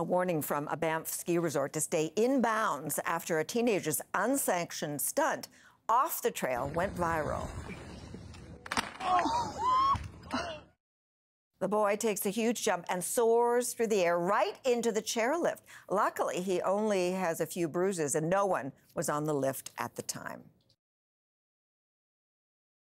A warning from a Banff ski resort to stay in bounds after a teenager's unsanctioned stunt off the trail went viral. The boy takes a huge jump and soars through the air right into the chairlift. Luckily, he only has a few bruises and no one was on the lift at the time.